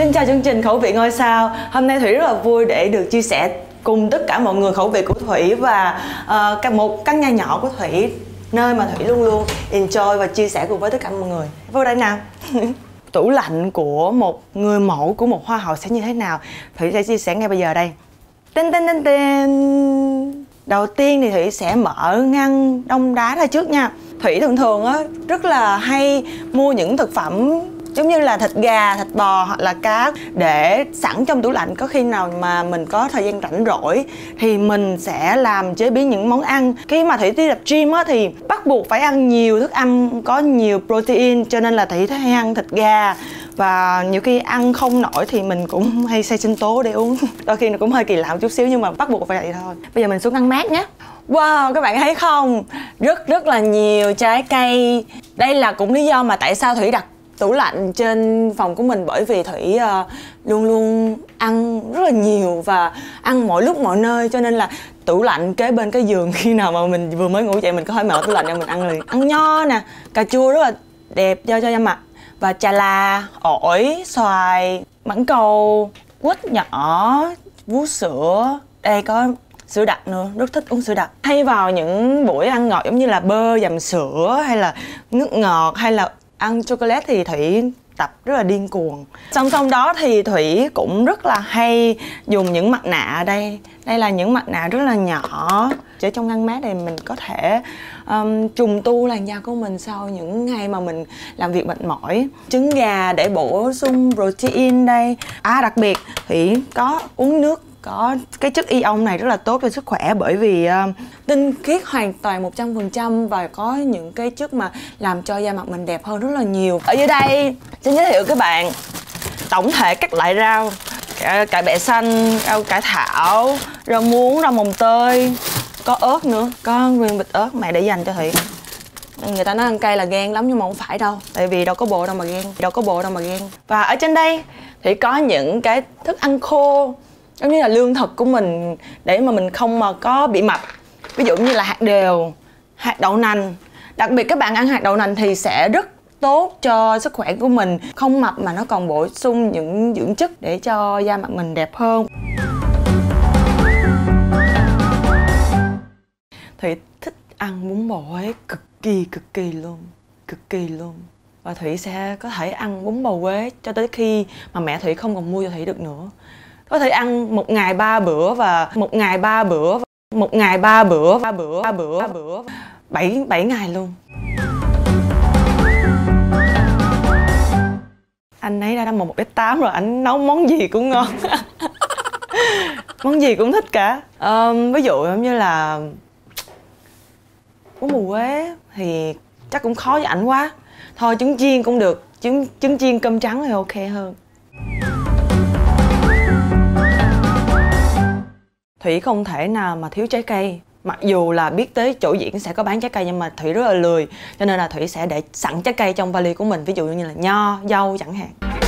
Xin chào chương trình Khẩu vị ngôi sao. Hôm nay Thủy rất là vui để được chia sẻ cùng tất cả mọi người khẩu vị của Thủy và một căn nhà nhỏ của Thủy, nơi mà Thủy luôn luôn enjoy và chia sẻ cùng với tất cả mọi người. Vô đây nào. Tủ lạnh của một người mẫu, của một hoa hậu sẽ như thế nào? Thủy sẽ chia sẻ ngay bây giờ đây. Tin tin tin tin. Đầu tiên thì Thủy sẽ mở ngăn đông đá ra trước nha. Thủy thường thường á, rất là hay mua những thực phẩm giống như là thịt gà, thịt bò hoặc là cá để sẵn trong tủ lạnh. Có khi nào mà mình có thời gian rảnh rỗi thì mình sẽ làm chế biến những món ăn. Khi mà Thủy đi tập gym á, thì bắt buộc phải ăn nhiều thức ăn có nhiều protein, cho nên là Thủy hay ăn thịt gà. Và nhiều khi ăn không nổi thì mình cũng hay xay sinh tố để uống. Đôi khi nó cũng hơi kỳ lạ chút xíu nhưng mà bắt buộc phải vậy thôi. Bây giờ mình xuống ăn mát nhé. Wow, các bạn thấy không? Rất là nhiều trái cây. Đây là cũng lý do mà tại sao Thủy đặt tủ lạnh trên phòng của mình, bởi vì Thủy luôn luôn ăn rất là nhiều và ăn mọi lúc mọi nơi, cho nên là tủ lạnh kế bên cái giường, khi nào mà mình vừa mới ngủ dậy mình có hơi mở tủ lạnh ra mình ăn liền. Ăn nho nè, cà chua rất là đẹp cho da mặt, và chà là, ổi, xoài, mãng cầu, quýt nhỏ, vú sữa. Đây có sữa đặc nữa, rất thích uống sữa đặc. Thay vào những buổi ăn ngọt giống như là bơ dầm sữa hay là nước ngọt hay là ăn chocolate thì Thủy tập rất là điên cuồng. Song song đó thì Thủy cũng rất là hay dùng những mặt nạ ở đây. Đây là những mặt nạ rất là nhỏ. Ở trong ngăn mát này mình có thể trùng tu làn da của mình sau những ngày mà mình làm việc mệt mỏi. Trứng gà để bổ sung protein đây. À, đặc biệt Thủy có uống nước có cái chất ion này rất là tốt cho sức khỏe, bởi vì tinh khiết hoàn toàn 100% và có những cái chất mà làm cho da mặt mình đẹp hơn rất là nhiều. Ở dưới đây xin giới thiệu các bạn tổng thể các loại rau: cải bẹ xanh, rau cải thảo, rau muống, rau mồng tơi, có ớt nữa, có nguyên bịch ớt mẹ để dành cho Thủy. Người ta nói ăn cay là ghen lắm nhưng mà không phải đâu, tại vì đâu có bộ đâu mà ghen. Và ở trên đây thì có những cái thức ăn khô giống như là lương thực của mình để mà mình không mà có bị mập. Ví dụ như là hạt đều, hạt đậu nành. Đặc biệt các bạn ăn hạt đậu nành thì sẽ rất tốt cho sức khỏe của mình. Không mập mà nó còn bổ sung những dưỡng chất để cho da mặt mình đẹp hơn. Thủy thích ăn bún bò Huế cực kỳ luôn. Và Thủy sẽ có thể ăn bún bò Huế cho tới khi mà mẹ Thủy không còn mua cho Thủy được nữa. Có thể ăn một ngày ba bữa 7 ngày luôn. Anh ấy đã 1m8 rồi, anh nấu món gì cũng ngon. Món gì cũng thích cả. Ví dụ như là bún bò Huế thì chắc cũng khó với ảnh quá. Thôi trứng chiên cũng được, trứng chiên cơm trắng thì ok hơn. Thủy không thể nào mà thiếu trái cây. Mặc dù là biết tới chỗ diễn sẽ có bán trái cây nhưng mà Thủy rất là lười, cho nên là Thủy sẽ để sẵn trái cây trong vali của mình. Ví dụ như là nho, dâu chẳng hạn.